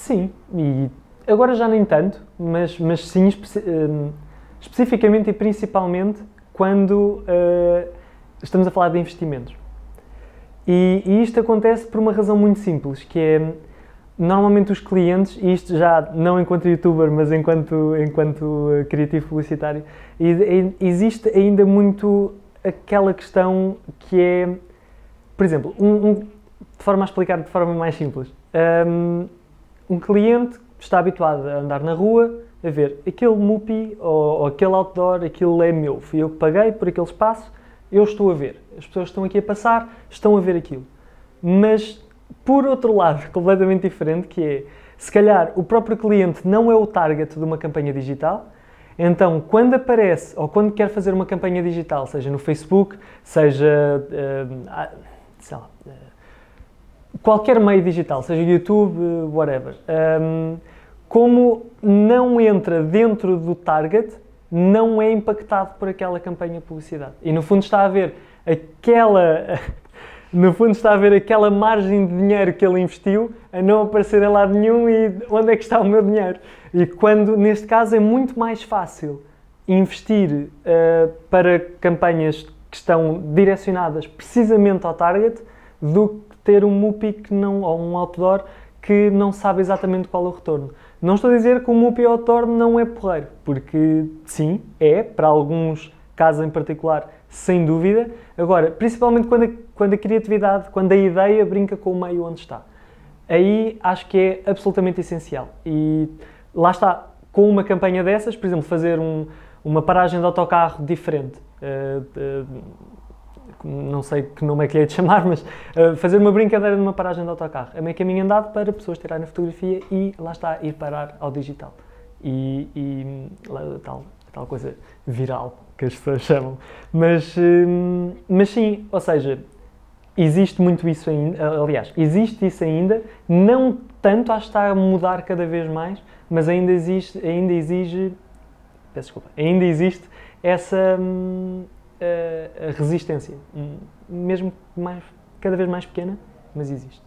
Sim, e agora já nem tanto, mas sim, especificamente e principalmente quando estamos a falar de investimentos. E isto acontece por uma razão muito simples, que é, normalmente os clientes, e isto já não enquanto youtuber, mas enquanto criativo publicitário, existe ainda muito aquela questão que é, por exemplo, de forma a explicar de forma mais simples, um cliente está habituado a andar na rua, a ver aquele mupi ou aquele outdoor, aquilo é meu, fui eu que paguei por aquele espaço, eu estou a ver, as pessoas estão aqui a passar, estão a ver aquilo. Mas, por outro lado, completamente diferente, que é, se calhar, o próprio cliente não é o target de uma campanha digital, então, quando aparece, ou quando quer fazer uma campanha digital, seja no Facebook, seja, sei lá, qualquer meio digital, seja YouTube, whatever, como não entra dentro do target, não é impactado por aquela campanha de publicidade. E no fundo está a ver aquela margem de dinheiro que ele investiu a não aparecer em lado nenhum e onde é que está o meu dinheiro? E quando, neste caso, é muito mais fácil investir para campanhas que estão direcionadas precisamente ao target do que ter um MUPI que não, ou um outdoor que não sabe exatamente qual é o retorno. Não estou a dizer que o MUPI outdoor não é porreiro, porque sim, é, para alguns casos em particular, sem dúvida. Agora, principalmente quando a criatividade, quando a ideia brinca com o meio onde está. Aí acho que é absolutamente essencial. E lá está, com uma campanha dessas, por exemplo, fazer uma paragem de autocarro diferente, não sei que nome é que lhe hei de chamar, mas fazer uma brincadeira numa paragem de autocarro. É meio caminho andado para pessoas tirarem a fotografia e, lá está, ir parar ao digital. E tal coisa viral, que as pessoas chamam. Mas sim, ou seja, existe muito isso ainda, aliás, existe isso ainda, não tanto, acho que está a mudar cada vez mais, mas ainda existe essa resistência, mesmo cada vez mais pequena, mas existe.